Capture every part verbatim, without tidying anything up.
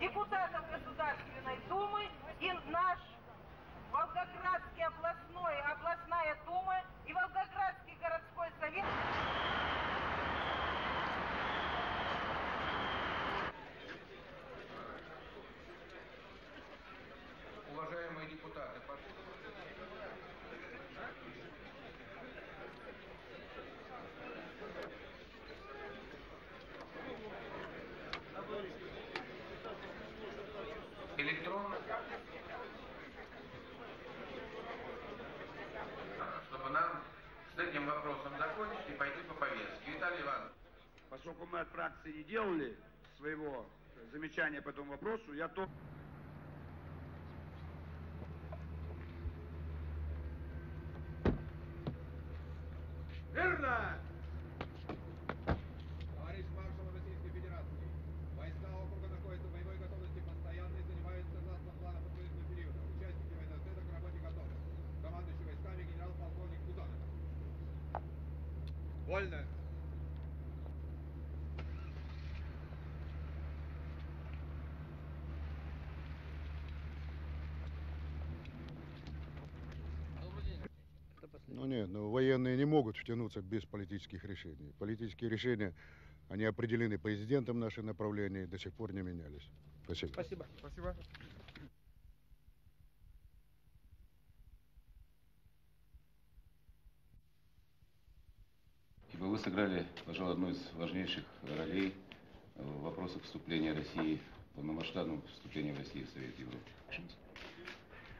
депутатов Государственной Думы и наш Волгоградский областной, областная дума и Волгоградский городской совет. Уважаемые депутаты, электронно, чтобы нам с этим вопросом закончить и пойти по повестке. Виталий Иванович. Поскольку мы от фракции не делали своего замечания по этому вопросу, я то... Верно! Товарищ маршал Российской Федерации, войска округа находятся в боевой готовности постоянно и занимаются согласно плану по военному периоду. Участники военного центра к работе готовы. Командующий войсками генерал-полковник Куданов. Вольно! Ну нет, ну, военные не могут втянуться без политических решений. Политические решения, они определены президентом нашего направления и до сих пор не менялись. Спасибо. Спасибо. Спасибо. Ибо вы сыграли, пожалуй, одну из важнейших ролей в вопросах вступления России, полномасштабного вступления России в Совет Европы.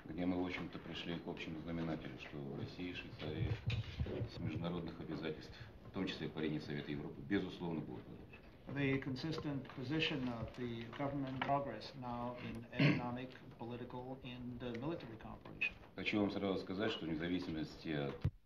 Где мы, в общем-то, пришли к общему знаменателю, что Россия и Швейцария с международных обязательств, в том числе парение Совета Европы, безусловно, будут выдержать. The consistent position of the government progress now in economic, political and military cooperation. Хочу вам сразу сказать, что в независимости от